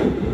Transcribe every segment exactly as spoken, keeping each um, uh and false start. You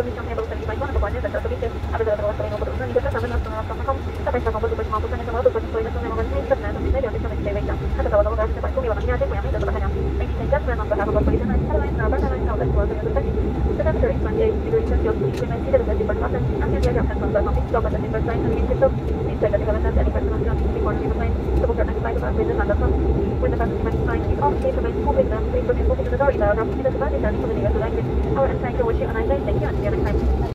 Our and thank you for watching, and I thank you until next time.